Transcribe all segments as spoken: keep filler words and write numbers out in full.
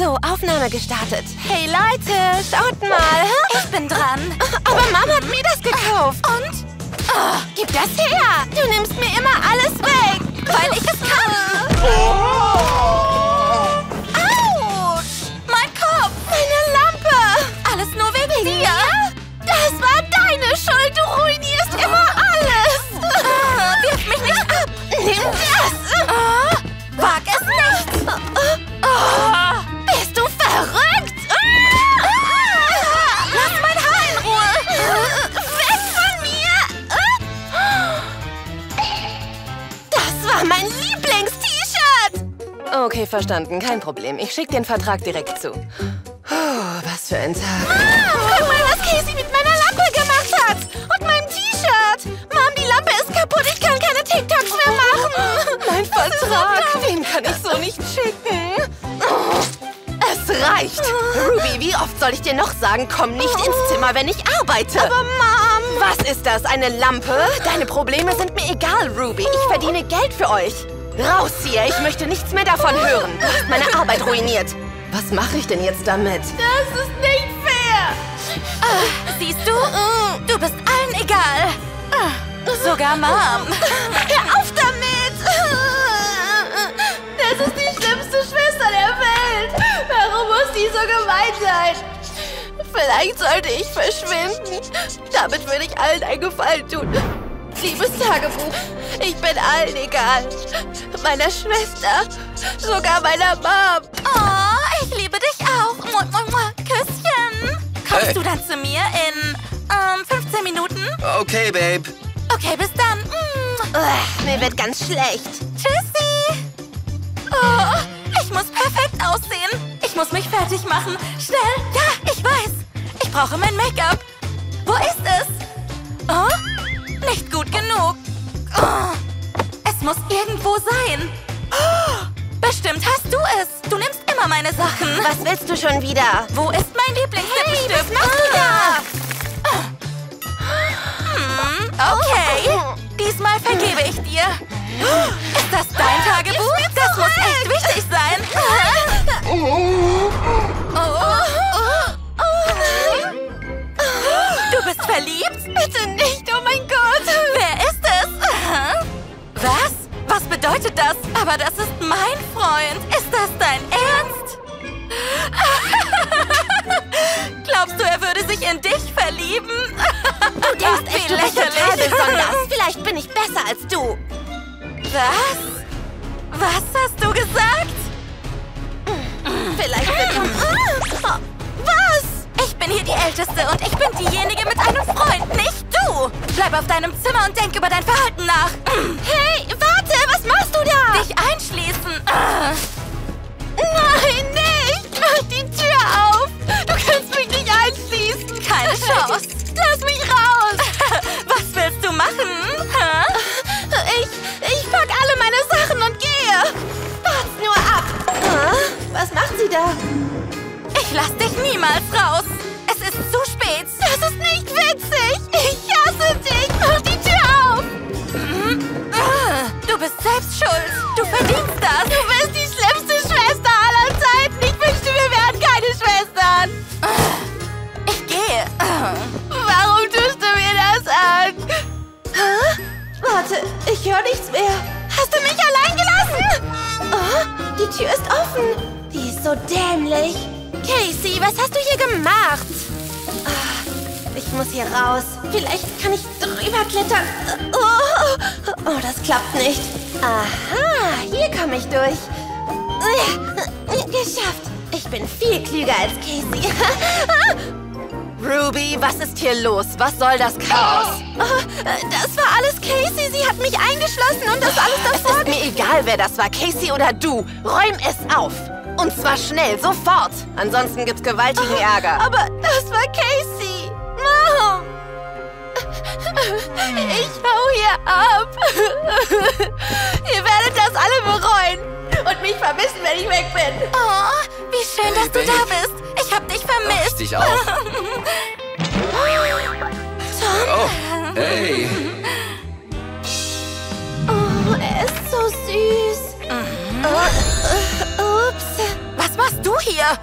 So, Aufnahme gestartet. Hey Leute, schaut mal. Ich bin dran. Aber Mama hat mir das gekauft. Und? Oh, gib das her. Du nimmst mir immer alles weg, weil ich es kann. Oh. Autsch. Mein Kopf, meine Lampe. Alles nur wegen dir. Ja? Das war deine Schuld. Du ruinierst immer alles. Oh, wirf mich nicht ab. Nimm das. Oh, wag es nicht. Oh. Bist du verrückt? Ah! Ah! Lass mein Haar in Ruhe! Weg von mir! Ah! Das war mein Lieblings-T-Shirt! Okay, verstanden. Kein Problem. Ich schicke den Vertrag direkt zu. Oh, was für ein Tag. Ah, guck mal, was Casey mit meiner Lampe gemacht hat! Und meinem T-Shirt! Mom, die Lampe ist kaputt. Ich kann keine TikToks mehr machen. Mein Vertrag. Den kann ich so nicht schicken. Reicht. Ruby, wie oft soll ich dir noch sagen, komm nicht ins Zimmer, wenn ich arbeite? Aber Mom! Was ist das, eine Lampe? Deine Probleme sind mir egal, Ruby. Ich verdiene Geld für euch. Raus hier, ich möchte nichts mehr davon hören. Du hast meine Arbeit ruiniert. Was mache ich denn jetzt damit? Das ist nicht fair. Ah, siehst du? Du bist allen egal. Sogar Mom. Hör auf damit! Das ist die schlimmste Schwester der Welt. Warum muss die so gemein sein? Vielleicht sollte ich verschwinden. Damit würde ich allen einen Gefallen tun. Liebes Tagebuch, ich bin allen egal. Meiner Schwester, sogar meiner Mom. Oh, ich liebe dich auch. Küsschen. Kommst hey. du dann zu mir in ähm, fünfzehn Minuten? Okay, Babe. Okay, bis dann. Mm. Uah, mir wird ganz schlecht. Tschüssi. Oh, ich muss perfekt aussehen. Ich muss mich fertig machen. Schnell. Ja, ich weiß. Ich brauche mein Make-up. Wo ist es? Oh, nicht gut genug. Oh, es muss irgendwo sein. Oh, bestimmt hast du es. Du nimmst immer meine Sachen. Was willst du schon wieder? Wo ist mein Lieblingslippenstift? Hey, was machst du da? Hm, okay. Diesmal vergebe ich dir. Ist das dein Tagebuch? Das muss echt wichtig sein. Oh. Oh. Oh. Oh. Du bist verliebt? Bitte nicht, oh mein Gott. Wer ist es? Was? Was bedeutet das? Aber das ist mein Freund. Ist das dein Ernst? Glaubst du, er würde sich in dich verlieben? Du denkst echt, du bist total besonders. Vielleicht bin ich besser als du. Was? Was hast du gesagt? Vielleicht wird er... Was? Ich bin hier die Älteste und ich bin diejenige mit einem Freund, nicht du! Bleib auf deinem Zimmer und denk über dein Verhalten nach. Hey, warte, was machst du da? Dich einschließen. Nein, nicht! Mach die Tür auf! Du kannst mich nicht einschließen! Keine Chance! Lass mich raus! Was willst du machen? Ha? Ich, ich pack alle meine Sachen und gehe. Wart's nur ab. Was macht sie da? Ich lass dich niemals raus. Es ist zu spät. Das ist nicht witzig. Ich hasse dich. Mach die Tür auf. Du bist selbst schuld. Du verdienst das. Du bist die schlimmste Schwester aller Zeiten. Ich wünschte, wir wären keine Schwestern. Ich gehe. Warum tust du mir das an? Hä? Warte, ich höre nichts mehr. Hast du mich allein gelassen? Oh, die Tür ist offen. Die ist so dämlich. Casey, was hast du hier gemacht? Oh, ich muss hier raus. Vielleicht kann ich drüber klettern. Oh, oh das klappt nicht. Aha, hier komme ich durch. Geschafft. Ich bin viel klüger als Casey. Ruby, was ist hier los? Was soll das Chaos? Oh, das war alles Casey. Sie hat mich eingeschlossen und das alles davor... Es ist mir egal, wer das war, Casey oder du. Räum es auf. Und zwar schnell, sofort. Ansonsten gibt's gewaltigen oh, Ärger. Aber das war Casey. Mom. Ich hau hier ab. Ihr werdet das alle bereuen. Und mich vermissen, wenn ich weg bin. Oh, wie schön, dass du da bist. Ich hab dich vermisst. Ach, dich auch. Tom. Oh, hey. Oh, er ist so süß. Mhm. Oh, ups. Was machst du hier? hier.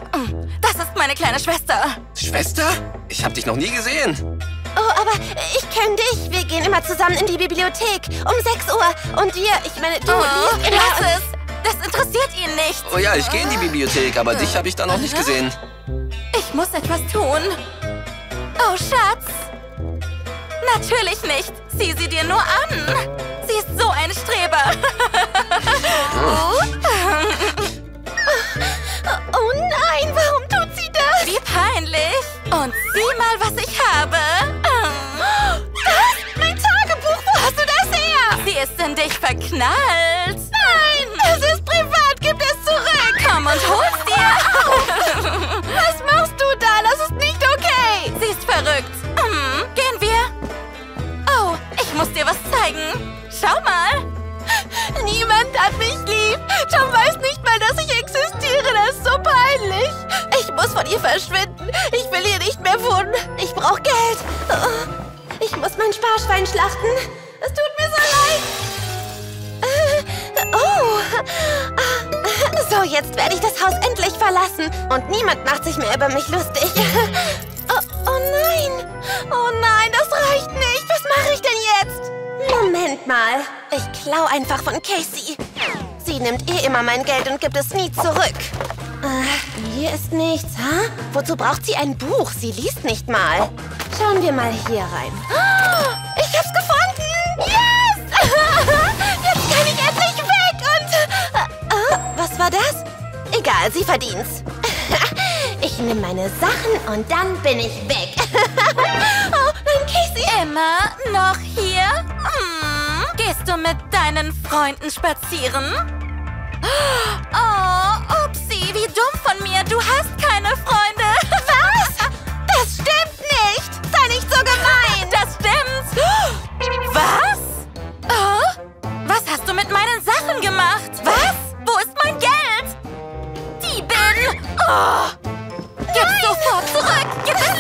Das ist meine kleine Schwester. Schwester? Ich habe dich noch nie gesehen. Oh, aber ich kenne dich. Wir gehen immer zusammen in die Bibliothek. Um sechs Uhr. Und wir, ich meine, du oh, liebst immer... Das interessiert ihn nicht. Oh ja, ich gehe in die Bibliothek, aber dich habe ich da noch nicht gesehen. Ich muss etwas tun. Oh, Schatz. Natürlich nicht. Sieh sie dir nur an. Sie ist so ein Streber. Oh nein, warum tut sie das? Wie peinlich. Und sieh mal, was ich habe. Das? Mein Tagebuch, wo hast du das her? Sie ist in dich verknallt. Nein, es ist privat, gib es zurück. Komm und hol's dir. Auf. Was machst du da? Das ist nicht okay. Sie ist verrückt. Hm, gehen wir? Oh, ich muss dir was zeigen. Schau mal. Niemand hat mich lieb. Tom weiß nicht mal, dass ich existiere. Das ist so peinlich. Ich muss von ihr verschwinden. Ich will hier nicht mehr wohnen. Ich brauche Geld. Ich muss mein Sparschwein schlachten. Es tut mir so leid. Oh. So, jetzt werde ich das Haus endlich verlassen. Und niemand macht sich mehr über mich lustig. Oh, oh nein. Oh nein, das reicht nicht. Was mache ich denn jetzt? Moment mal. Ich klau einfach von Casey. Sie nimmt eh immer mein Geld und gibt es nie zurück. Äh, hier ist nichts, huh? Wozu braucht sie ein Buch? Sie liest nicht mal. Schauen wir mal hier rein. Oh, ich hab's gefunden! Yes! Jetzt kann ich endlich weg und... Oh, was war das? Egal, sie verdient's. Ich nehme meine Sachen und dann bin ich weg. Oh, nein, Casey! Emma, noch hier? Hm, gehst du mit deinen Freunden spazieren? Oh, upsie, wie dumm von mir. Du hast keine Freunde. Was? Das stimmt nicht. Sei nicht so gemein. Das stimmt. Was? Oh, was hast du mit meinen Sachen gemacht? Was? Wo ist mein Geld? Die bin... Oh. Gib sofort zurück. Gib es her.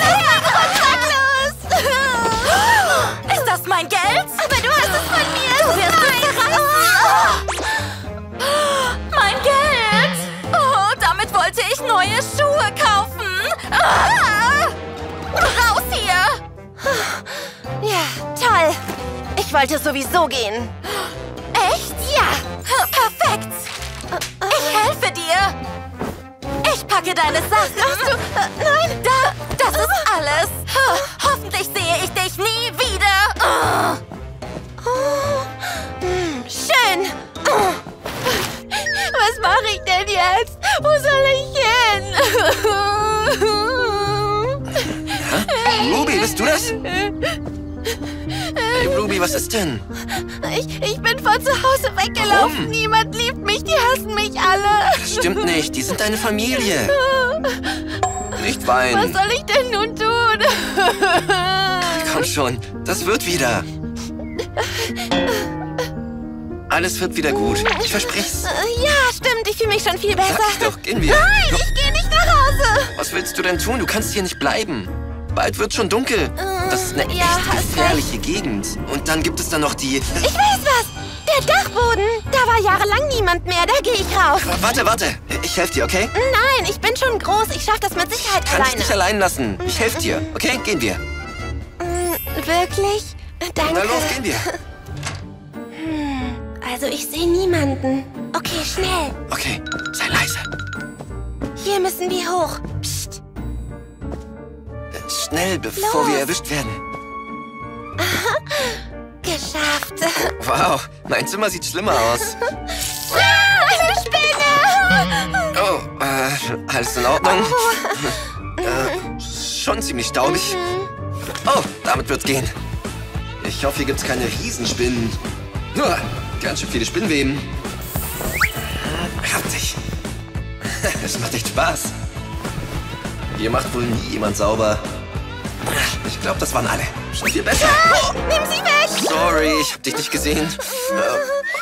Ist das mein Geld? Aber du hast es von mir. Du wirst es verraten. Mein Geld. Oh, damit wollte ich neue Schuhe kaufen. Ah. Raus hier. Ja, toll. Ich wollte sowieso gehen. Echt? Ja. Perfekt. Ich helfe dir. Ich packe deine Sachen. Du, äh, nein, da, das ist alles. Ho, hoffentlich sehe ich dich nie wieder. Oh. Oh. Hm, schön. Oh. Was mache ich denn jetzt? Wo soll ich hin? Hä? Ruby, bist du das? Hey, Ruby, was ist denn? Ich, ich bin von zu Hause weggelaufen. Warum? Niemand liebt mich, die hassen mich alle. Das stimmt nicht, die sind deine Familie. Nicht weinen. Was soll ich denn nun tun? Komm schon, das wird wieder. Alles wird wieder gut, ich verspreche's. Ja, stimmt, ich fühle mich schon viel besser. Sag ich doch, gehen wir. Nein, ich gehe nicht nach Hause. Was willst du denn tun? Du kannst hier nicht bleiben. Bald wird's schon dunkel. Das ist eine ja, echt gefährliche Gegend. Und dann gibt es dann noch die... Ich weiß was! Der Dachboden! Da war jahrelang niemand mehr, da gehe ich rauf. W warte, warte. Ich helfe dir, okay? Nein, ich bin schon groß. Ich schaffe das mit Sicherheit alleine. Ich kann dich nicht allein lassen. Ich helfe dir. Okay, gehen wir. Wirklich? Danke. Na los, gehen wir. Hm, also ich sehe niemanden. Okay, schnell. Okay, sei leise. Hier müssen wir hoch. Psst. Schnell, bevor Los. wir erwischt werden. Geschafft. Wow, mein Zimmer sieht schlimmer aus. Ah, eine Spinne! Oh, äh, alles in Ordnung? Oh. Äh, schon ziemlich staubig. Mhm. Oh, damit wird's gehen. Ich hoffe, hier gibt's keine Riesenspinnen. Uah, ganz schön viele Spinnweben. Hab dich. Es macht echt Spaß. Hier macht wohl nie jemand sauber. Ich glaube, das waren alle. Schon viel besser. Ah, oh. Nimm sie weg! Sorry, ich hab dich nicht gesehen.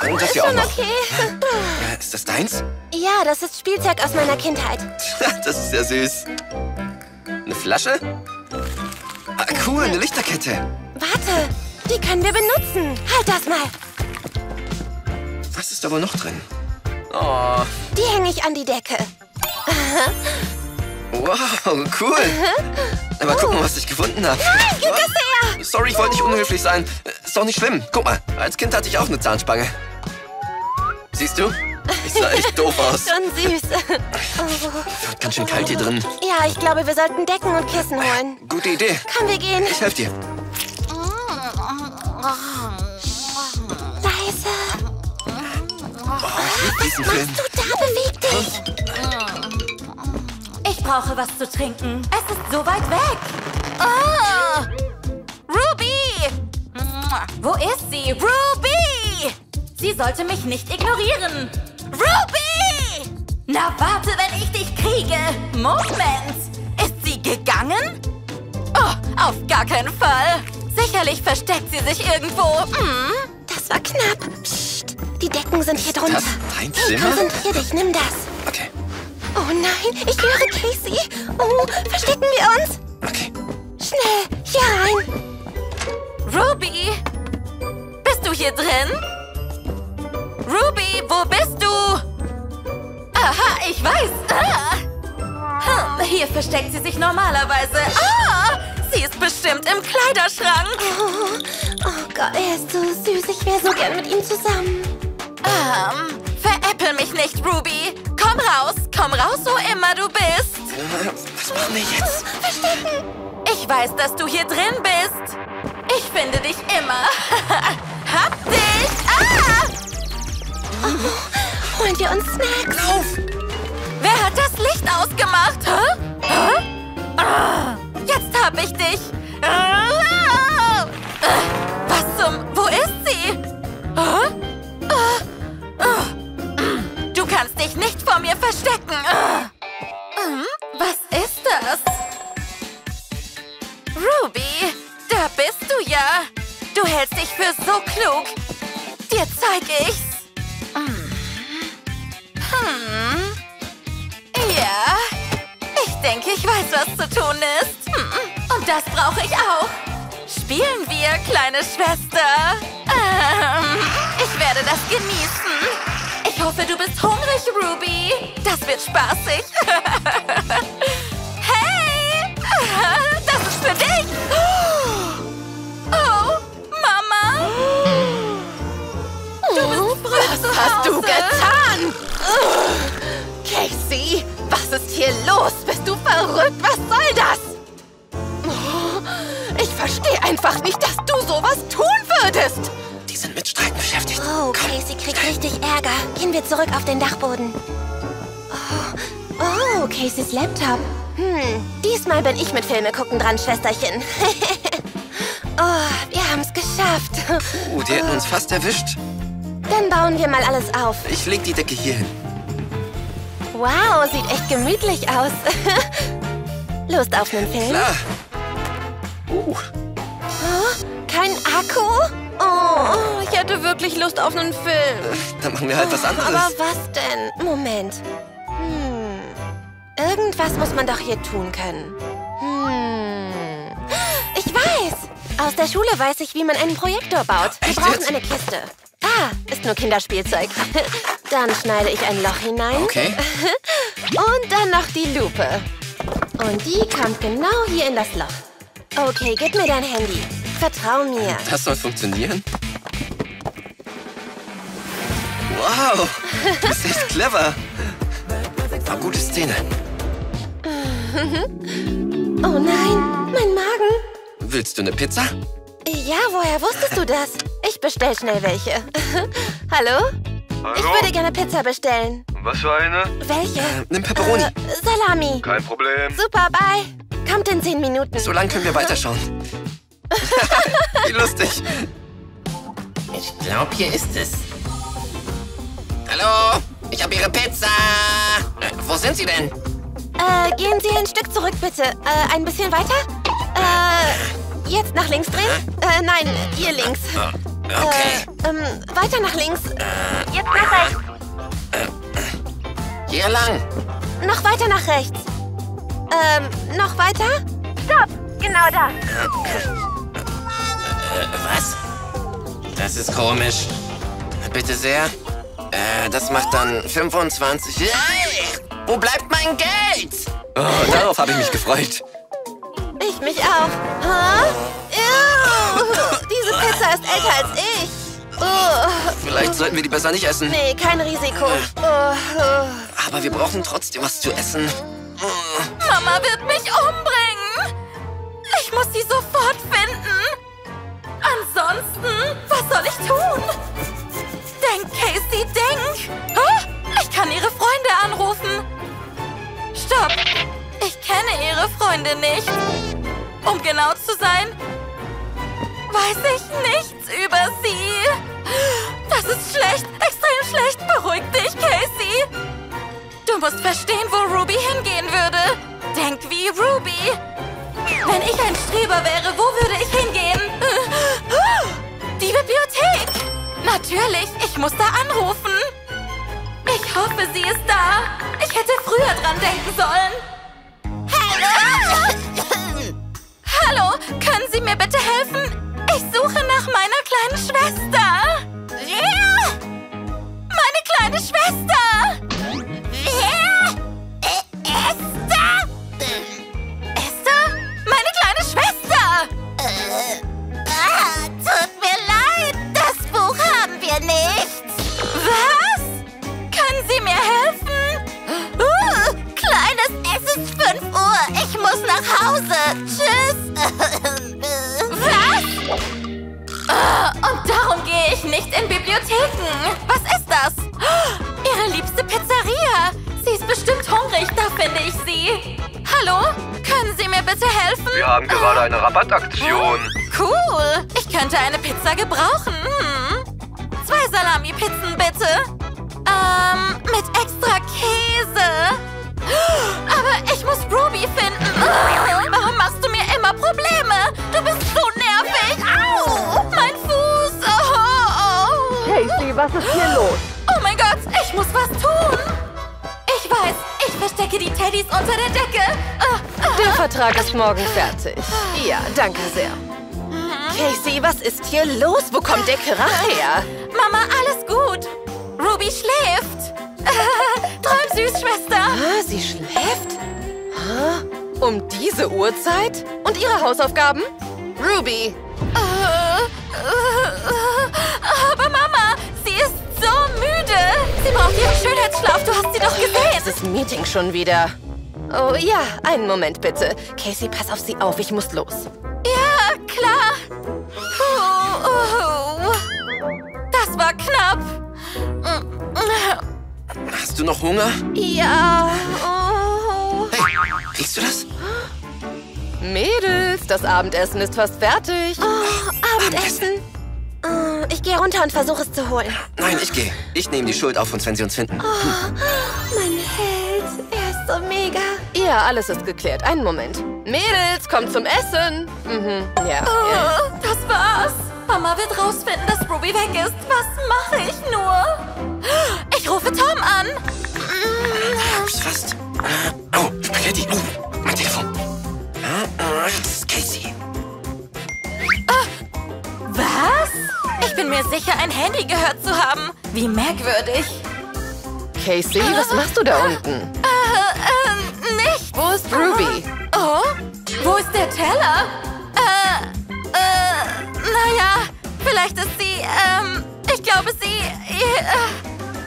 Äh, und das hier auch noch. Okay. Äh, ist das deins? Ja, das ist Spielzeug aus meiner Kindheit. Das ist ja süß. Eine Flasche? Ah, cool, eine Lichterkette. Warte, die können wir benutzen. Halt das mal. Was ist da wohl noch drin? Oh. Die hänge ich an die Decke. Wow, cool. Aber oh. guck mal, was ich gefunden habe. Nein, gib das her! Sorry, ich wollte nicht unhöflich sein. Ist doch nicht schlimm. Guck mal, als Kind hatte ich auch eine Zahnspange. Siehst du? Ich sah echt doof aus. Schon süß. Oh. Wird ganz schön kalt hier drin. Ja, ich glaube, wir sollten Decken und Kissen holen. Gute Idee. Komm, wir gehen. Ich helfe dir. Leise. Oh, ich liebe diesen Film. Was machst du da? Beweg dich. Ich brauche was zu trinken. Es ist so weit weg. Oh! Ruby! Wo ist sie? Ruby! Sie sollte mich nicht ignorieren. Ruby! Na warte, wenn ich dich kriege. Moment! Ist sie gegangen? Oh, auf gar keinen Fall. Sicherlich versteckt sie sich irgendwo. Hm? Das war knapp. Psst. Die Decken sind hier drunter. Hey, konzentrier dich, nimm das. Okay. Oh nein, ich höre Casey. Oh, verstecken wir uns? Okay. Schnell, hier rein. Ruby, bist du hier drin? Ruby, wo bist du? Aha, ich weiß. Ah. Hm, hier versteckt sie sich normalerweise. Ah, sie ist bestimmt im Kleiderschrank. Oh, oh Gott, er ist so süß. Ich wäre so gern mit ihm zusammen. Ähm, veräppel mich nicht, Ruby. Komm raus, komm raus, wo immer du bist. Was machen wir jetzt? Verstecken. Ich weiß, dass du hier drin bist. Ich finde dich immer. Hab dich. Ah! Oh, holen wir uns Snacks. Lauf. Wer hat das Licht ausgemacht? Hä? Hä? Ah, jetzt hab ich dich. Ah, was zum... Wo ist sie? Ah, ah, ah. Du kannst dich nicht vor mir verstecken. Hm, was ist das? Ruby, da bist du ja. Du hältst dich für so klug. Dir zeig ich's. Hm. Hm. Ja, ich denke, ich weiß, was zu tun ist. Hm. Und das brauche ich auch. Spielen wir, kleine Schwester. Ähm, ich werde das genießen. Ich hoffe, du bist hungrig, Ruby. Das wird spaßig. Hey! Das ist für dich! Oh, Mama! Du bist früh zu Hause. Was hast du getan? Casey, was ist hier los? Bist du verrückt? Was soll das? Ich verstehe einfach nicht, dass du sowas tun würdest. Die sind mit Streiten beschäftigt. Oh, Casey kriegt richtig Ärger. Gehen wir zurück auf den Dachboden. Oh, oh Caseys Laptop. Hm, diesmal bin ich mit Filme gucken dran, Schwesterchen. Oh, wir haben's geschafft. Puh, die hätten oh. uns fast erwischt. Dann bauen wir mal alles auf. Ich leg die Decke hier hin. Wow, sieht echt gemütlich aus. Lust auf einen Film? Klar. Uh. Oh, kein Akku? Oh, ich hätte wirklich Lust auf einen Film. Dann machen wir halt oh, was anderes. Aber was denn? Moment. Hm. Irgendwas muss man doch hier tun können. Hm. Ich weiß! Aus der Schule weiß ich, wie man einen Projektor baut. Wir Echt brauchen jetzt? eine Kiste. Ah, ist nur Kinderspielzeug. Dann schneide ich ein Loch hinein. Okay. Und dann noch die Lupe. Und die kommt genau hier in das Loch. Okay, gib mir dein Handy. Vertrau mir. Das soll funktionieren? Wow, du bist echt clever. War gute Szene. Oh nein, mein Magen. Willst du eine Pizza? Ja, woher wusstest du das? Ich bestell schnell welche. Hallo? Hallo? Ich würde gerne Pizza bestellen. Was für eine? Welche? Äh, nimm Pepperoni. Äh, Salami. Kein Problem. Super, bye. Kommt in zehn Minuten. So lange können wir weiterschauen. Wie lustig. Ich glaube, hier ist es. Hallo, ich habe Ihre Pizza. Äh, wo sind Sie denn? Äh, gehen Sie ein Stück zurück, bitte. Äh, ein bisschen weiter. Äh, jetzt nach links drehen? Äh, nein, hier links. Okay. Äh, ähm, weiter nach links. Jetzt nach rechts. Hier lang. Noch weiter nach rechts. Ähm, noch weiter? Stopp, genau da. Was? Das ist komisch. Bitte sehr. Äh, das macht dann fünfundzwanzig... Hey, wo bleibt mein Geld? Oh, darauf habe ich mich gefreut. Ich mich auch. Huh? Ew. Diese Pizza ist älter als ich. Oh. Vielleicht sollten wir die besser nicht essen. Nee, kein Risiko. Oh. Oh. Aber wir brauchen trotzdem was zu essen. Oh. Mama wird mich umbringen. Ich muss sie sofort finden. Ansonsten, was soll ich tun? Denk, Casey, denk. Oh, ich kann ihre Freunde anrufen. Stopp. Ich kenne ihre Freunde nicht. Um genau zu sein, weiß ich nichts über sie. Das ist schlecht, extrem schlecht. Beruhig dich, Casey. Du musst verstehen, wo Ruby hingehen würde. Denk wie Ruby. Wenn ich ein Streber wäre, wo würde ich hingehen? Die Bibliothek. Natürlich, ich muss da anrufen. Ich hoffe, sie ist da. Ich hätte früher dran denken sollen. Hallo? Hallo, können Sie mir bitte helfen? Ich suche nach meiner kleinen Schwester. Ja? Meine kleine Schwester. Ja? Esther? Esther? Meine kleine Schwester. Äh, ah, tut mir leid, das Buch haben wir nicht. Was? Können Sie mir helfen? Uh, Kleines, es ist fünf Uhr. Ich muss nach Hause. Tschüss. Oh, und darum gehe ich nicht in Bibliotheken. Was ist das? Oh, ihre liebste Pizzeria. Sie ist bestimmt hungrig, da finde ich sie. Hallo? Können Sie mir bitte helfen? Wir haben gerade eine Rabattaktion. Cool. Ich könnte eine Pizza gebrauchen. Hm. Zwei Salami-Pizzen bitte. Ähm, mit extra Käse. Oh, aber ich muss Ruby finden. Oh, warum machst du mir immer Probleme? Du bist so nervig. Au! Mein Fuß. Oh, oh. Casey, was ist hier los? Oh mein Gott, ich muss was tun. Ich weiß, ich verstecke die Teddys unter der Decke. Der Vertrag ist morgen fertig. Ja, danke sehr. Casey, was ist hier los? Wo kommt der Krach her? Mama, alles gut. Ruby schläft. Träum süß, Schwester. Ah, sie schläft? Ah, um diese Uhrzeit? Und ihre Hausaufgaben? Ruby. Uh, uh, uh, aber Mama, sie ist so müde. Sie braucht ihren Schönheitsschlaf. Du hast sie doch gesehen. Dieses Meeting schon wieder. Oh ja, einen Moment bitte. Casey, pass auf sie auf. Ich muss los. Ja, klar. Uh, uh, uh. Das war knapp. Hast du noch Hunger? Ja. Oh. Hey, riechst du das? Mädels, das Abendessen ist fast fertig. Oh, Abendessen? Abendessen? Ich gehe runter und versuche es zu holen. Nein, ich gehe. Ich nehme die Schuld auf uns, wenn sie uns finden. Oh, mein Held, er ist so mega. Ja, alles ist geklärt. Einen Moment. Mädels, kommt zum Essen. Mhm, ja. Oh, ja. Das war's. Mama wird rausfinden, dass Ruby weg ist. Was mache ich nur? Ich rufe Tom an. Hab's fast. Oh, Spaghetti. Oh, mein Telefon. Das ist Casey. Oh, was? Ich bin mir sicher, ein Handy gehört zu haben. Wie merkwürdig. Casey, äh, was machst du da unten? Äh, äh, nicht. Wo ist Ruby? Oh, wo ist der Teller? Äh, äh, naja, vielleicht ist sie, ähm, ich glaube sie, äh,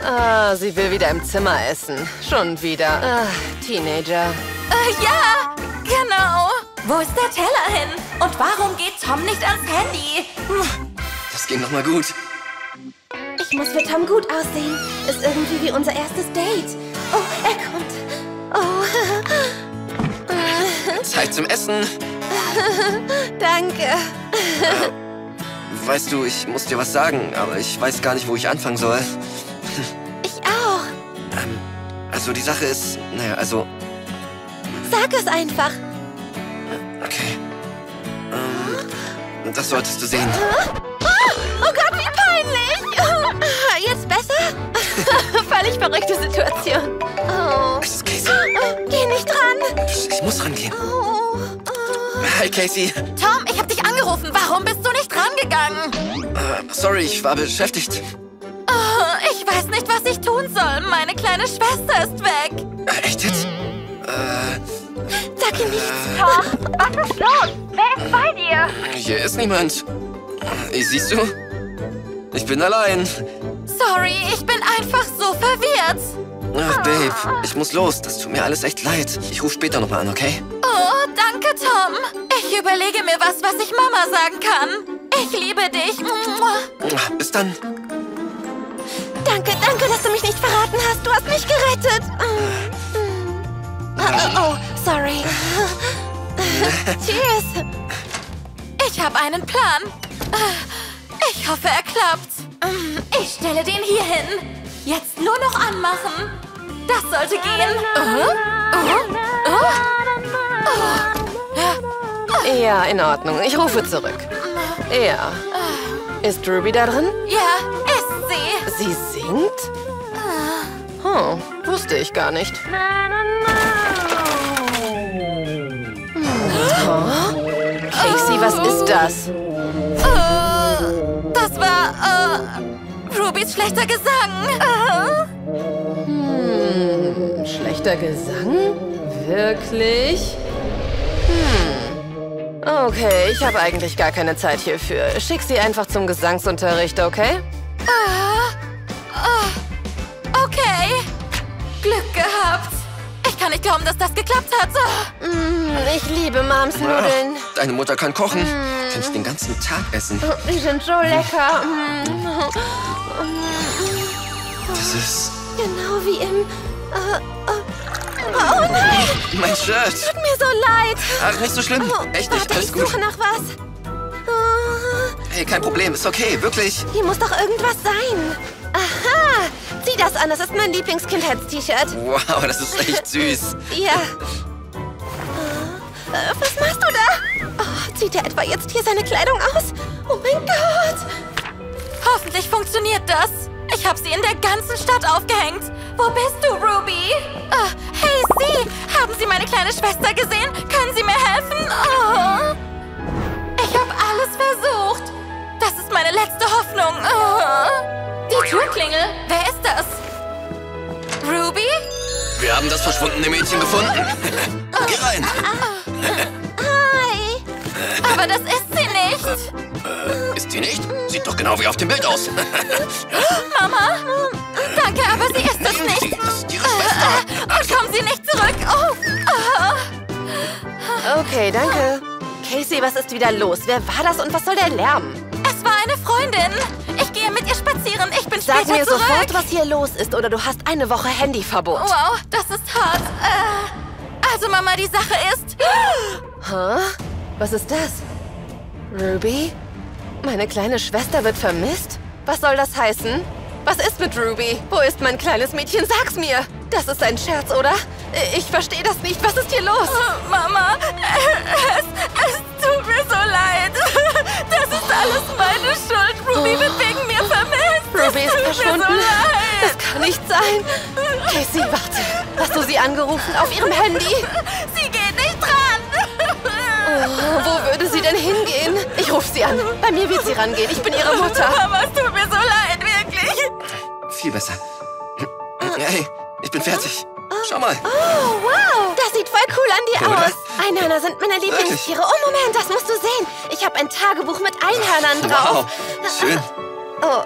Ah, sie will wieder im Zimmer essen. Schon wieder. Ach, Teenager. Äh, ja, genau. Wo ist der Teller hin? Und warum geht Tom nicht ans Handy? Das ging noch mal gut. Ich muss für Tom gut aussehen. Ist irgendwie wie unser erstes Date. Oh, er kommt. Oh. Zeit zum Essen. Danke. Äh, weißt du, ich muss dir was sagen, aber ich weiß gar nicht, wo ich anfangen soll. Ich auch. Ähm, also die Sache ist, naja, also... Sag es einfach. Okay. Ähm, das solltest du sehen. Oh Gott, wie peinlich! Jetzt besser? Völlig verrückte Situation. Oh. Es ist Casey. Geh nicht ran. Ich muss rangehen. Oh. Hi, Casey. Tom, ich hab dich angerufen. Warum bist du nicht rangegangen? Uh, sorry, ich war beschäftigt. Oh, ich weiß nicht, was ich tun soll. Meine kleine Schwester ist weg. Echt jetzt? Äh, Gewichtsfach. Was ist los? Wer ist bei dir? Hier ist niemand. Siehst du? Ich bin allein. Sorry, ich bin einfach so verwirrt. Ach, Babe, ich muss los. Das tut mir alles echt leid. Ich rufe später nochmal an, okay? Oh, danke, Tom. Ich überlege mir was, was ich Mama sagen kann. Ich liebe dich. Bis dann. Danke, danke, dass du mich nicht verraten hast. Du hast mich gerettet. Oh, oh, sorry. Tschüss. Ich habe einen Plan. Ich hoffe, er klappt. Ich stelle den hier hin. Jetzt nur noch anmachen. Das sollte gehen. Oh, oh, oh. Oh. Ja, in Ordnung. Ich rufe zurück. Ja. Ist Ruby da drin? Ja, ist sie. Sie singt? Hm, wusste ich gar nicht. Oh. Casey, was ist das? Das war uh, Rubys schlechter Gesang. Hm, schlechter Gesang? Wirklich? Hm. Okay, ich habe eigentlich gar keine Zeit hierfür. Schick sie einfach zum Gesangsunterricht, okay? Uh, uh, okay. Glück gehabt. Ich kann nicht glauben, dass das geklappt hat. Oh. Mm, ich liebe Mams Nudeln. Ach, deine Mutter kann kochen. Mm. Kann ich den ganzen Tag essen. Die sind so lecker. Mm. Das ist... Genau wie im... Uh, uh. Oh nein! Mein Shirt. Tut mir so leid. Ach, nicht so schlimm. Oh, echt nicht. Warte, alles gut. Ich suche nach was. Oh. Hey, kein Problem. Ist okay. Wirklich. Hier muss doch irgendwas sein. Aha. Sieh das an, das ist mein Lieblings-Kindheits-T-Shirt. Wow, das ist echt süß. Ja. Äh, was machst du da? Oh, zieht er etwa jetzt hier seine Kleidung aus? Oh mein Gott. Hoffentlich funktioniert das. Ich habe sie in der ganzen Stadt aufgehängt. Wo bist du, Ruby? Oh, hey, Sie. Haben Sie meine kleine Schwester gesehen? Können Sie mir helfen? Oh. Ich habe alles versucht. Das ist meine letzte Hoffnung. Oh. Die Türklingel? Wer ist das? Ruby? Wir haben das verschwundene Mädchen gefunden. Oh. Geh rein. Hi. Aber das ist sie nicht. Äh, ist sie nicht? Sieht doch genau wie auf dem Bild aus. Mama? Danke, aber sie ist es nicht. Sie, das ist ihre Schwester. Und kommen Sie nicht zurück. Oh. Oh. Okay, danke. Casey, was ist wieder los? Wer war das und was soll der Lärm? Es war eine Freundin. Ich gehe mit ihr spazieren. Ich bin später zurück. Sag mir sofort, was hier los ist, oder du hast eine Woche Handyverbot. Wow, das ist hart. Äh, also, Mama, die Sache ist... Huh? Was ist das? Ruby? Meine kleine Schwester wird vermisst? Was soll das heißen? Was ist mit Ruby? Wo ist mein kleines Mädchen? Sag's mir! Das ist ein Scherz, oder? Ich verstehe das nicht. Was ist hier los? Oh, Mama, es, es tut mir so leid. Das ist alles meine Schuld. Ruby oh. wird wegen mir vermisst. Ruby ist verschwunden. So das kann nicht sein. Casey, warte. Hast du sie angerufen auf ihrem Handy? Sie geht nicht dran. Oh, wo würde sie denn hingehen? Ich rufe sie an. Bei mir wird sie rangehen. Ich bin ihre Mutter. Mama, es tut mir so leid, wirklich. Viel besser. Hey, ich bin fertig. Schau mal. Oh, wow. Das sieht voll cool an dir cool, aus. Oder? Einhörner sind meine Lieblingstiere. Oh, Moment, das musst du sehen. Ich habe ein Tagebuch mit Einhörnern drauf. Wow. Schön. Oh,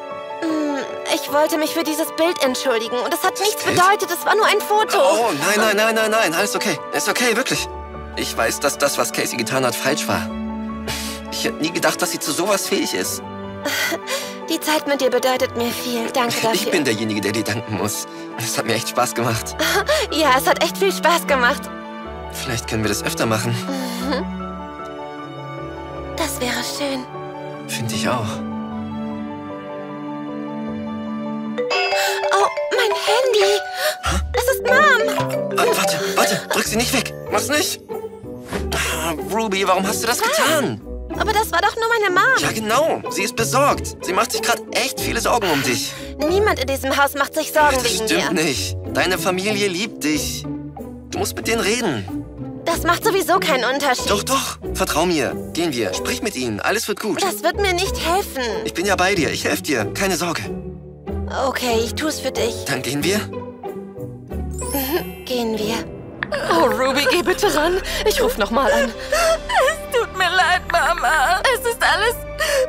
ich wollte mich für dieses Bild entschuldigen. Und das hat das nichts Bild? bedeutet. Es war nur ein Foto. Oh, nein, nein, nein, nein, nein. Alles okay. Ist okay, wirklich. Ich weiß, dass das, was Casey getan hat, falsch war. Ich hätte nie gedacht, dass sie zu sowas fähig ist. Die Zeit mit dir bedeutet mir viel. Danke dafür. Ich bin derjenige, der dir danken muss. Es hat mir echt Spaß gemacht. Ja, es hat echt viel Spaß gemacht. Vielleicht können wir das öfter machen. Das wäre schön. Finde ich auch. Oh, mein Handy. Es ist Mom. Ah, warte, warte. Drück sie nicht weg. Mach's nicht. Ah, Ruby, warum hast du das getan? Aber das war doch nur meine Mom. Ja, genau. Sie ist besorgt. Sie macht sich gerade echt viele Sorgen um dich. Niemand in diesem Haus macht sich Sorgen wegen dir. Das stimmt nicht. Deine Familie liebt dich. Du musst mit denen reden. Das macht sowieso keinen Unterschied. Doch, doch. Vertrau mir. Gehen wir. Sprich mit ihnen. Alles wird gut. Das wird mir nicht helfen. Ich bin ja bei dir. Ich helfe dir. Keine Sorge. Okay, ich tu's für dich. Dann gehen wir? Gehen wir. Oh, Ruby, geh bitte ran. Ich ruf nochmal an. Es tut mir leid, Mama. Es ist alles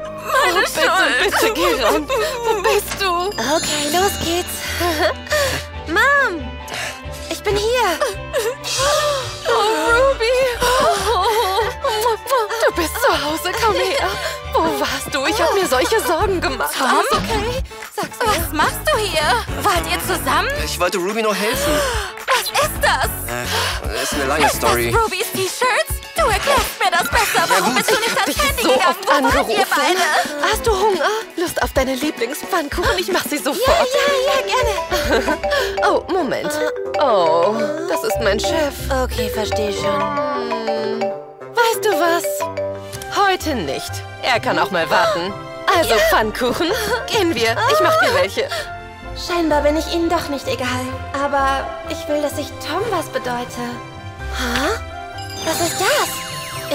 meine oh, bitte, Schuld. Bitte, bitte geh ran. Wo bist du? Okay, los geht's. Mom, ich bin hier. Oh, Ruby. Oh, du bist zu Hause, komm her. Wo warst du? Ich habe mir solche Sorgen gemacht. Tom? Okay? Sag's mir. Was machst du hier? Wart ihr zusammen? Ich wollte Ruby nur helfen. Was ist das? Äh, das ist eine lange ist Story. Das Rubys T-Shirts? Du erklärst mir das besser. Warum ja, bist du nicht ans Handy so gegangen? Wo wart ihr beide? Hast du Hunger? Lust auf deine Lieblingspfannkuchen? Ich mach sie sofort. Ja, ja, ja, gerne. Oh, Moment. Oh, das ist mein Chef. Okay, verstehe schon. Weißt du was? Heute nicht. Er kann auch mal warten. Also, Pfannkuchen, gehen wir. Ich mach dir welche. Scheinbar bin ich ihnen doch nicht egal. Aber ich will, dass ich Tom was bedeute. Huh? Was ist das?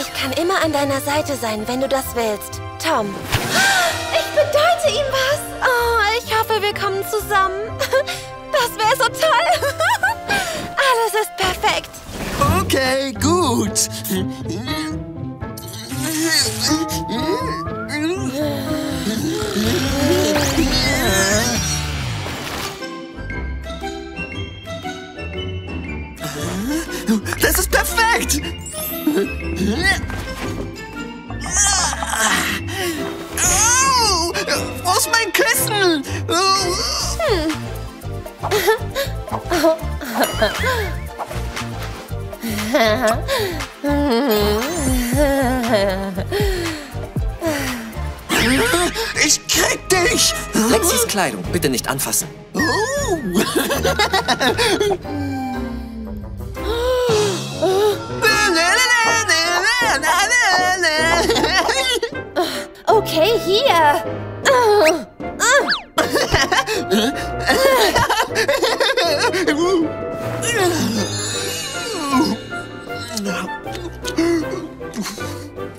Ich kann immer an deiner Seite sein, wenn du das willst. Tom. Ich bedeute ihm was. Oh, ich hoffe, wir kommen zusammen. Das wäre so toll. Alles ist perfekt. Okay, gut. Das ist perfekt! Oh, wo ist mein Kissen? Hm. Ich krieg dich! Lexis Kleidung, bitte nicht anfassen. Oh. Okay, hier.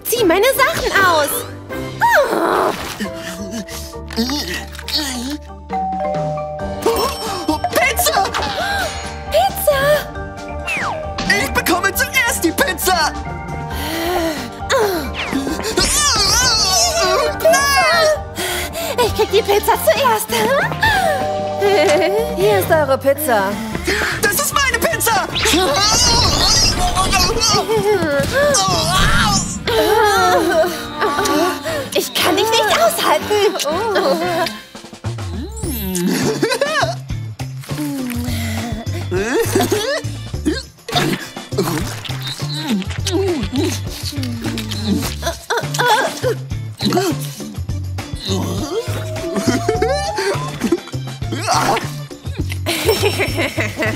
Zieh meine Sachen aus. Pizza! Pizza! Ich bekomme zuerst die Pizza! Ich krieg die Pizza zuerst. Hier ist eure Pizza. Das ist meine Pizza! Ich kann dich nicht aushalten.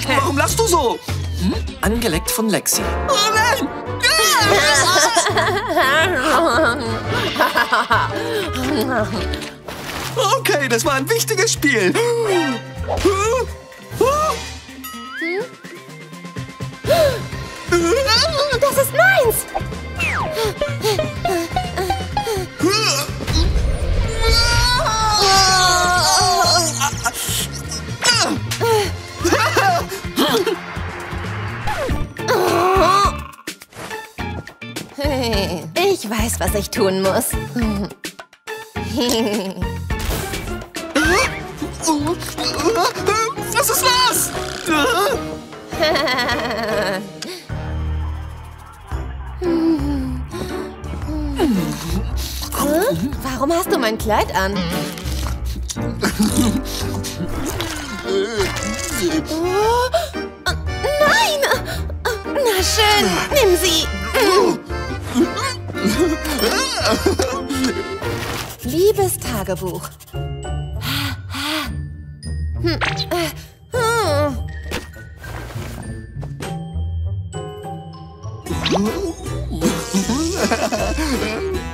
Warum lachst du so? Hm? Angeleckt von Lexi. Oh nein! Okay, das war ein wichtiges Spiel. Das ist meins! Ich weiß, was ich tun muss. Was ist los? Warum hast du mein Kleid an? Nein! Na schön, nimm sie! Liebes Tagebuch.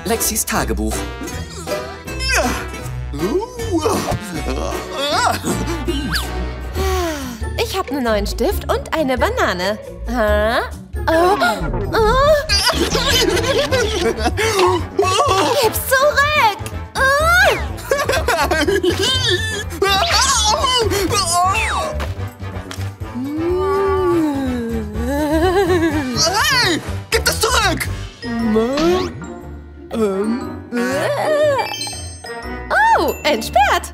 Lexis Tagebuch. Ich habe einen neuen Stift und eine Banane. Ha? Oh. Oh. Gib's zurück! Oh. Mama? Ähm. Oh, entsperrt!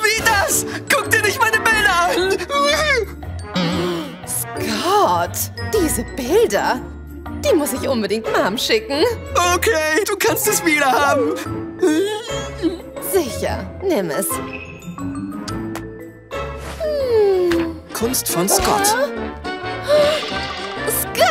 Wie das? Guck dir nicht meine Bilder an! Scott, diese Bilder, die muss ich unbedingt Mom schicken. Okay, du kannst es wieder haben. Sicher, nimm es. Hm. Kunst von Scott. Scott!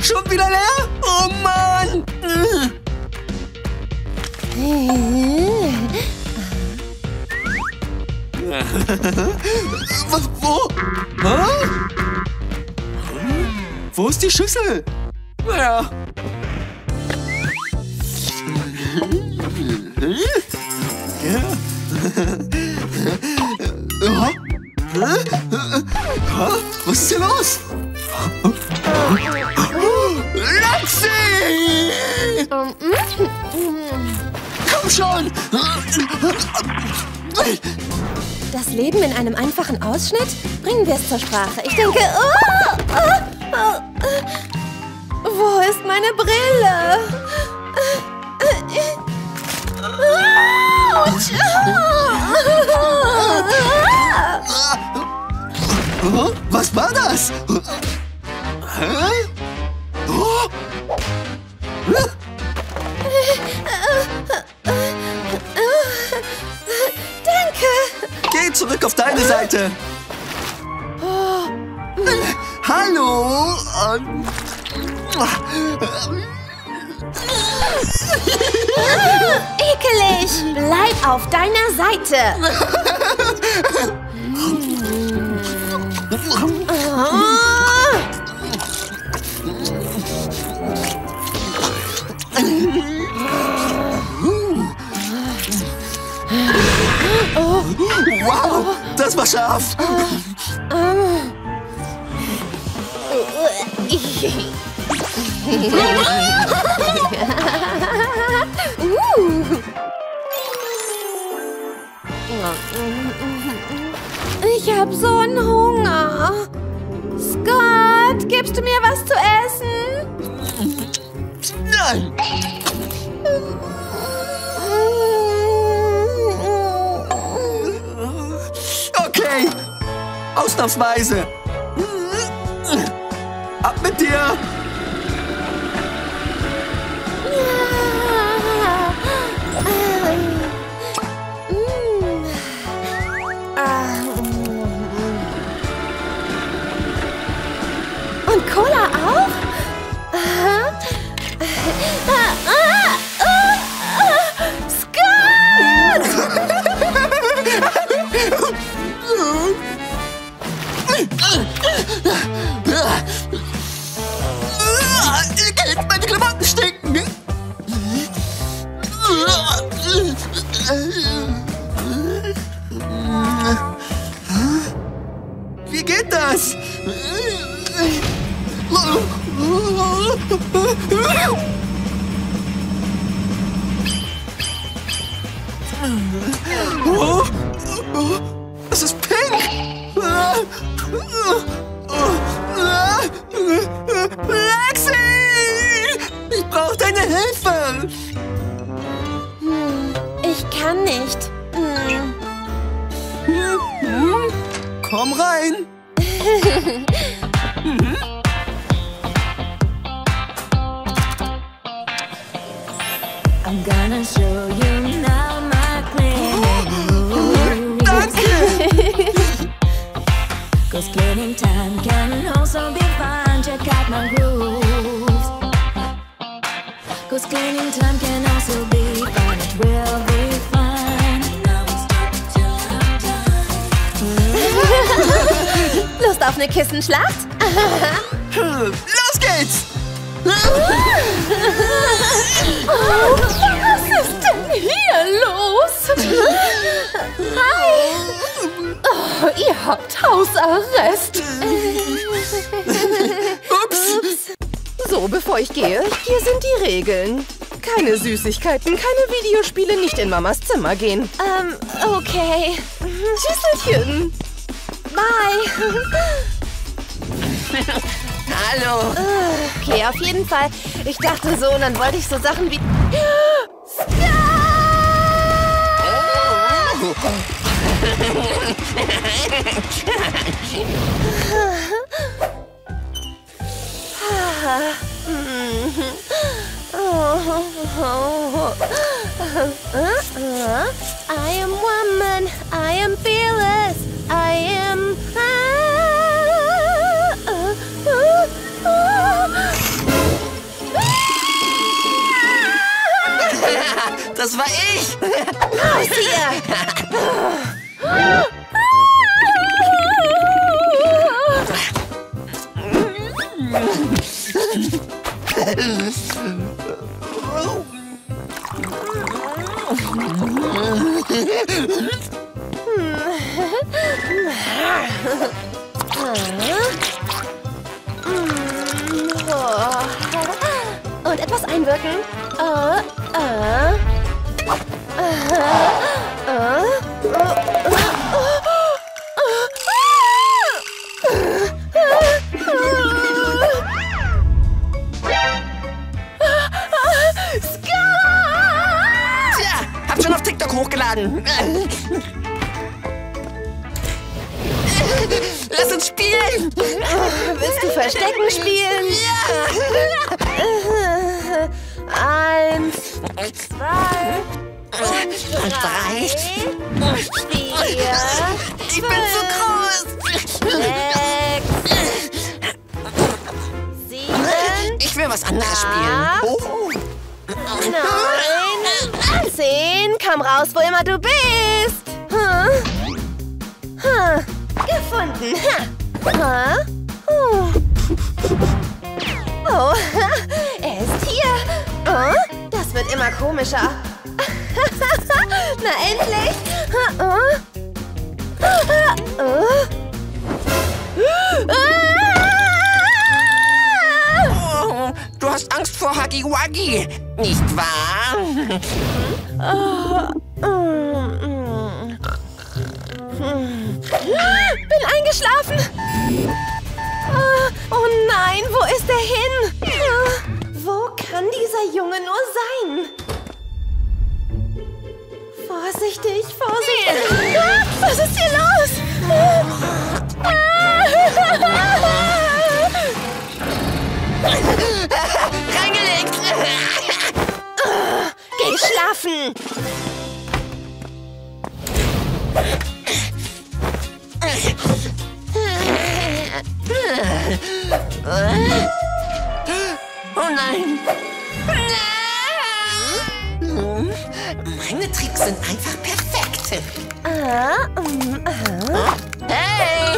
Schon wieder leer? Oh Mann! Was? Wo? Huh? Wo ist die Schüssel? Ja. Was ist hier los? Lexi! Komm schon! Das Leben in einem einfachen Ausschnitt? Bringen wir es zur Sprache. Ich denke... Oh, oh, oh. Wo ist meine Brille? Autsch! Was war das? Danke! Geh zurück auf deine Seite! Hallo! Ekelig! Bleib auf deiner Seite! Wow! Das war scharf! Ich hab so einen Hunger. Scott, gibst du mir was zu essen? Nein. Okay. Ausnahmsweise. Ab mit dir. Cola auch? Scott! Meine Klamotten stinken! Wie geht das? Oh, es ist pink! Lexi! Ich brauche deine Hilfe! Hm, ich kann nicht. Hm. Komm rein! I'm gonna show you now my plan. Danke! Cause cleaning time can also be fun. Check out my grooves. Cause cleaning time can also be fun. It will be fun. Now it's time, time, time. Lust auf eine Kissenschlacht? Los geht's! Was ist denn hier los? Hi! Oh, ihr habt Hausarrest. Ups. So, bevor ich gehe, hier sind die Regeln. Keine Süßigkeiten, keine Videospiele, nicht in Mamas Zimmer gehen. Ähm, okay. Tschüsselchen. Bye. Hallo. Okay, auf jeden Fall. Ich dachte so, und dann wollte ich so Sachen wie... I am woman, I am fearless, I am... Das war ich! Raus hier! Und etwas einwirken. Oh, oh. Tja, hab schon auf TikTok hochgeladen. Lass uns spielen. Willst du Verstecken spielen? Ja. Eins, zwei. Und drei, vier, ich bin zu groß. Sechs, sieben, ich will was anderes acht, spielen. Oh. Neun, zehn, komm raus, wo immer du bist. Huh? Huh? Gefunden. Huh? Huh? Oh, er ist hier. Oh, das wird immer komischer. Na endlich! Oh, du hast Angst vor Huggy Wuggy, nicht wahr? Bin eingeschlafen! Oh nein, wo ist er hin? Wo kann dieser Junge nur sein? Vorsichtig, vorsichtig! Ah, was ist hier los? Ah. Reingelegt! Geh schlafen! Oh nein! Meine Tricks sind einfach perfekt. Ah, um, ah. Hey!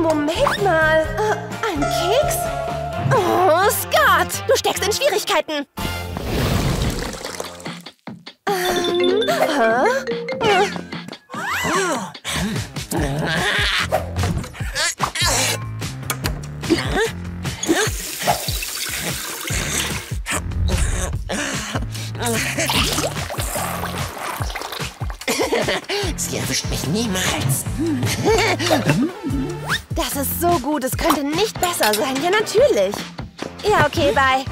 Moment mal. Ein Keks? Oh, Scott! Du steckst in Schwierigkeiten. Huh? Oh. Sie erwischt mich niemals. Das ist so gut, es könnte nicht besser sein. Ja, natürlich. Ja, okay, bye.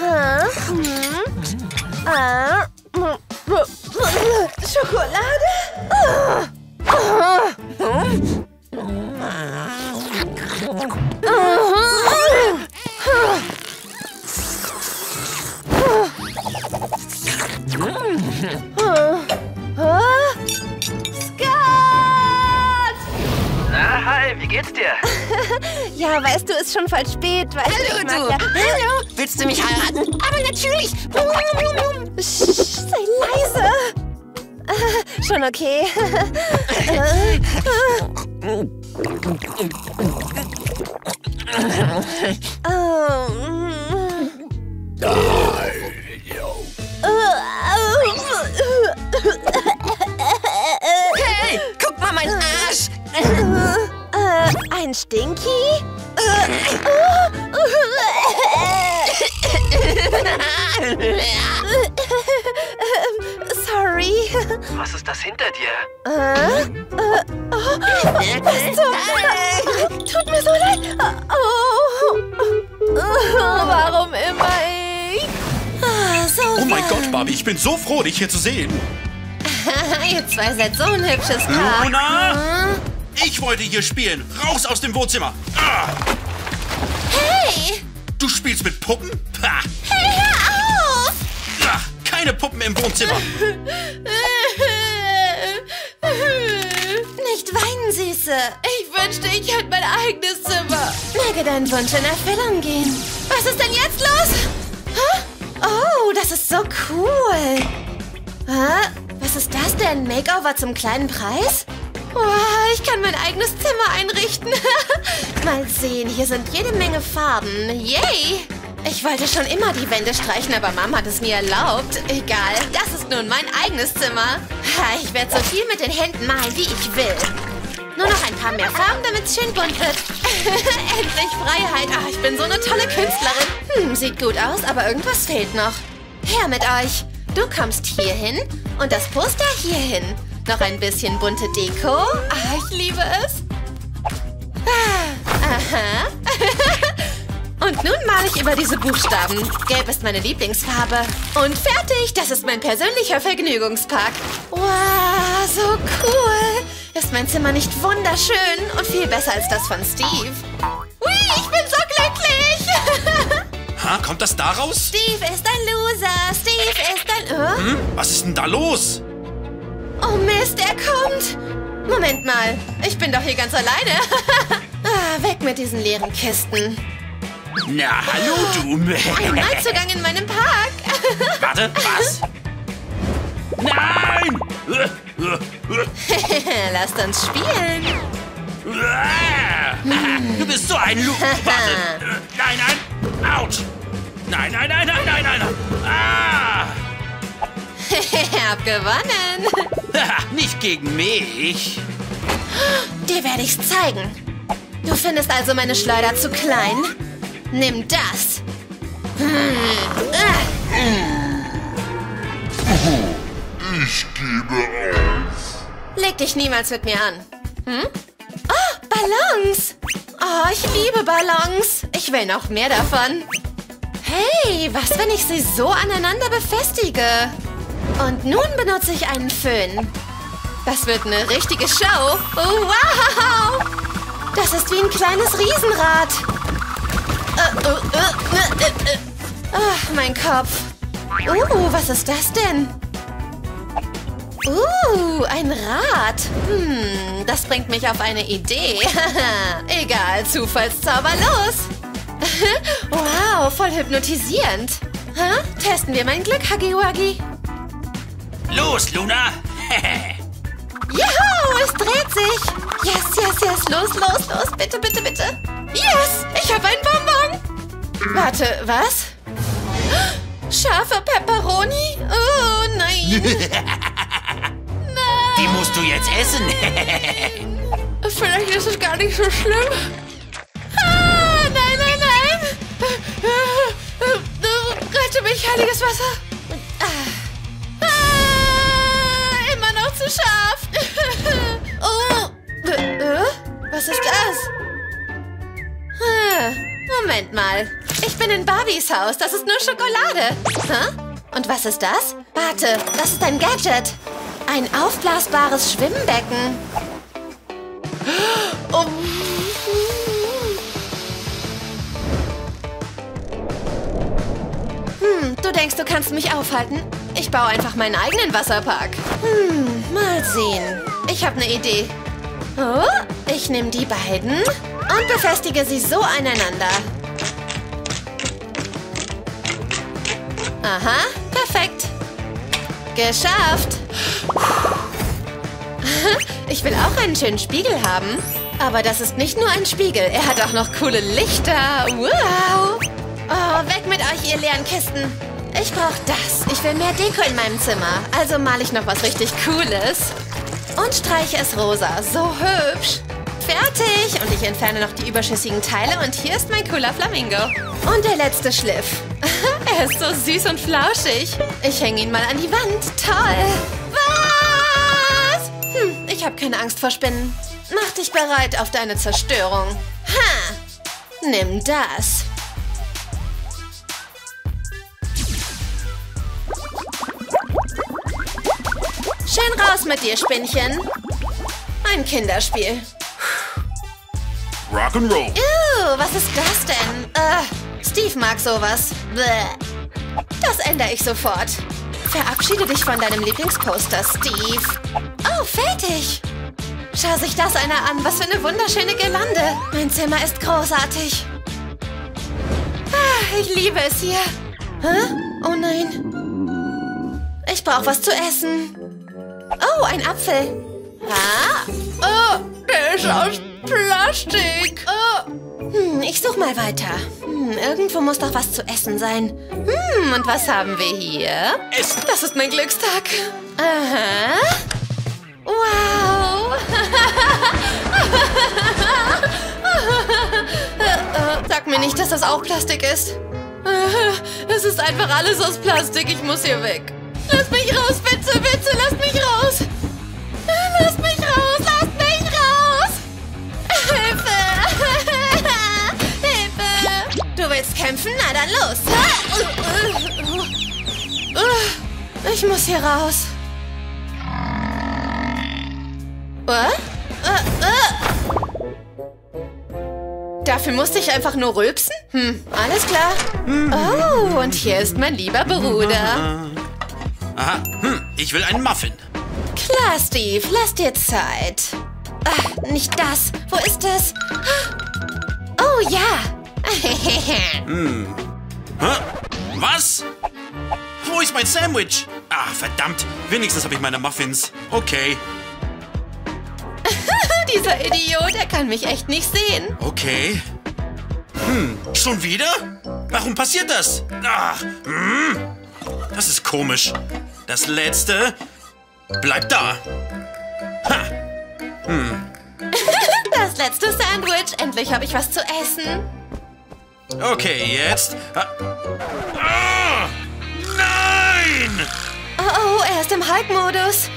Huh? Ah. Schokolade? Oh. Oh. Scott! Na, hi, wie geht's dir? Ja, weißt du, ist schon voll spät. Weißt Hallo, du. du. Ja. Hallo. Willst du mich heiraten? Aber natürlich. Sch, sei leise. Äh, schon okay. äh, äh. Oh, Stinky? Sorry. Was ist das hinter dir? Äh? Äh, oh, was zum... Tut mir so leid. Oh. Warum immer ich? Oh, so oh mein Gott, Barbie, ich bin so froh, dich hier zu sehen. Ihr zwei seid so ein hübsches Paar. Luna? Hm? Ich wollte hier spielen. Raus aus dem Wohnzimmer. Ah. Hey! Du spielst mit Puppen? Pah. Hey, hör auf! Ach, keine Puppen im Wohnzimmer. Nicht weinen, Süße. Ich wünschte, ich hätte mein eigenes Zimmer. Möge dein Wunsch in Erfüllung gehen. Was ist denn jetzt los? Huh? Oh, das ist so cool. Huh? Was ist das denn? Makeover zum kleinen Preis? Wow, ich kann mein eigenes Zimmer einrichten. Mal sehen, hier sind jede Menge Farben. Yay! Ich wollte schon immer die Wände streichen, aber Mama hat es nie erlaubt. Egal, das ist nun mein eigenes Zimmer. Ich werde so viel mit den Händen malen, wie ich will. Nur noch ein paar mehr Farben, damit es schön bunt wird. Endlich Freiheit. Ach, ich bin so eine tolle Künstlerin. Hm, sieht gut aus, aber irgendwas fehlt noch. Her mit euch. Du kommst hierhin und das Poster hierhin. Noch ein bisschen bunte Deko. Ah, ich liebe es. Ah, aha. Und nun male ich über diese Buchstaben. Gelb ist meine Lieblingsfarbe. Und fertig, das ist mein persönlicher Vergnügungspark. Wow, so cool. Ist mein Zimmer nicht wunderschön? Und viel besser als das von Steve. Ui, ich bin so glücklich. Ha, kommt das daraus? Steve ist ein Loser. Steve ist ein... Oh? Hm? Was ist denn da los? Oh Mist, er kommt! Moment mal, ich bin doch hier ganz alleine. Ah, weg mit diesen leeren Kisten. Na, hallo du. Ein Neuzugang in meinem Park. Warte, was? Nein! Lasst uns spielen. Du bist so ein Loser. Warte. Nein, nein. Autsch. Nein, nein, nein, nein, nein, nein. Ah! Hab gewonnen. Nicht gegen mich. Dir werde ich's zeigen. Du findest also meine Schleuder zu klein? Nimm das. Ich gebe auf. Leg dich niemals mit mir an. Hm? Oh, Ballons. Oh, ich liebe Ballons. Ich will noch mehr davon. Hey, was, wenn ich sie so aneinander befestige? Und nun benutze ich einen Föhn. Das wird eine richtige Show. Wow! Das ist wie ein kleines Riesenrad. Oh, mein Kopf. Uh, was ist das denn? Uh, ein Rad. Hm, das bringt mich auf eine Idee. Egal, Zufallszauber, los. Wow, voll hypnotisierend. Huh? Testen wir mein Glück, Huggy-Wuggy. Los, Luna! Juhu, es dreht sich! Yes, yes, yes, los, los, los, bitte, bitte, bitte! Yes, ich habe einen Bonbon! Warte, was? Scharfe Pepperoni? Oh, nein! Nein! Die musst du jetzt essen! Vielleicht ist es gar nicht so schlimm. Ah, nein, nein, nein! Rette mich, heiliges Wasser! Zu scharf. Oh, was ist das? Moment mal. Ich bin in Barbies Haus. Das ist nur Schokolade. Und was ist das? Warte, das ist ein Gadget. Ein aufblasbares Schwimmbecken. Oh. Hm, du denkst, du kannst mich aufhalten? Ich baue einfach meinen eigenen Wasserpark. Hm, mal sehen. Ich habe eine Idee. Oh, ich nehme die beiden und befestige sie so aneinander. Aha, perfekt. Geschafft. Ich will auch einen schönen Spiegel haben. Aber das ist nicht nur ein Spiegel. Er hat auch noch coole Lichter. Wow. Oh, weg mit euch, ihr leeren Kisten. Ich brauche das. Ich will mehr Deko in meinem Zimmer. Also male ich noch was richtig Cooles. Und streiche es rosa. So hübsch. fertig. Und ich entferne noch die überschüssigen Teile. Und hier ist mein cooler Flamingo. Und der letzte Schliff. Er ist so süß und flauschig. Ich hänge ihn mal an die Wand. Toll. Was? Hm, ich habe keine Angst vor Spinnen. Mach dich bereit auf deine Zerstörung. Ha! Nimm das. Schön raus mit dir, Spinnchen. Ein Kinderspiel. Rock'n'Roll. Ew, was ist das denn? Äh, Steve mag sowas. Bleh. Das ändere ich sofort. Verabschiede dich von deinem Lieblingsposter, Steve. Oh, fertig. Schau sich das einer an. Was für eine wunderschöne Girlande. Mein Zimmer ist großartig. Ah, ich liebe es hier. Hä? Oh nein. Ich brauche was zu essen. Oh, ein Apfel. Ah. Oh, der ist aus Plastik. Oh. Hm, ich suche mal weiter. Hm, irgendwo muss doch was zu essen sein. Hm, und was haben wir hier? Das ist mein Glückstag. Aha. Wow. Sag mir nicht, dass das auch Plastik ist. Es ist einfach alles aus Plastik. Ich muss hier weg. Lass mich raus, bitte, bitte, lass mich raus. Lass mich raus, lass mich raus. Hilfe. Hilfe. Du willst kämpfen? Na dann los. Ich muss hier raus. Dafür musste ich einfach nur rülpsen? Hm, alles klar. Oh, und hier ist mein lieber Bruder. Aha, hm, ich will einen Muffin. Klar, Steve, lass dir Zeit. Ach, nicht das. Wo ist es? Oh, ja. Hm. Hä? Was? Wo ist mein Sandwich? Ah, verdammt. Wenigstens habe ich meine Muffins. Okay. Dieser Idiot, er kann mich echt nicht sehen. Okay. Hm, schon wieder? Warum passiert das? Ach, hm. Das ist komisch. Das letzte... Bleib da! Ha! Hm. Das letzte Sandwich. Endlich habe ich was zu essen. Okay, jetzt... Ah. Nein! Oh, oh, er ist im Hulk-Modus.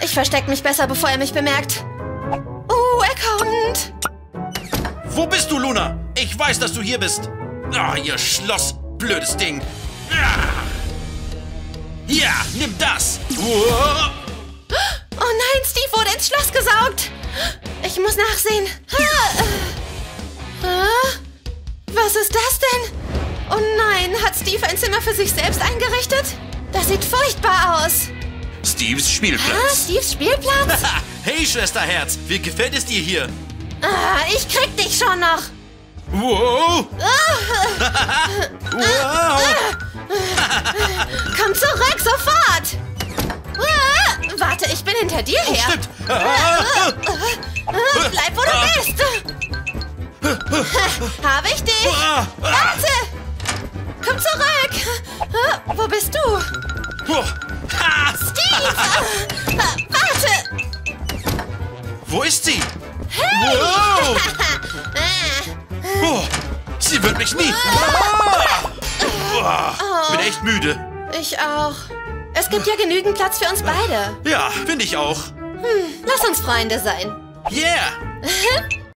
Ich verstecke mich besser, bevor er mich bemerkt. Oh, er kommt! Wo bist du, Luna? Ich weiß, dass du hier bist. Ah, ihr Schloss. Blödes Ding. Ah. Ja, nimm das! Whoa. Oh nein, Steve wurde ins Schloss gesaugt. Ich muss nachsehen. Was ist das denn? Oh nein, hat Steve ein Zimmer für sich selbst eingerichtet? Das sieht furchtbar aus. Steves Spielplatz. Ah, Steves Spielplatz? Hey, Schwesterherz, wie gefällt es dir hier? Ah, ich krieg dich schon noch. Wow. Wow. Komm zurück, sofort! Warte, ich bin hinter dir her. Stimmt. Bleib, wo du bist. Habe ich dich. Warte. Komm zurück. Wo bist du? Steve. Warte. Wo ist sie? Hey. Wow. Sie wird mich nie... Oh, bin echt müde. Ich auch. Es gibt ja genügend Platz für uns beide. Ja, finde ich auch. Hm, lass uns Freunde sein. Yeah.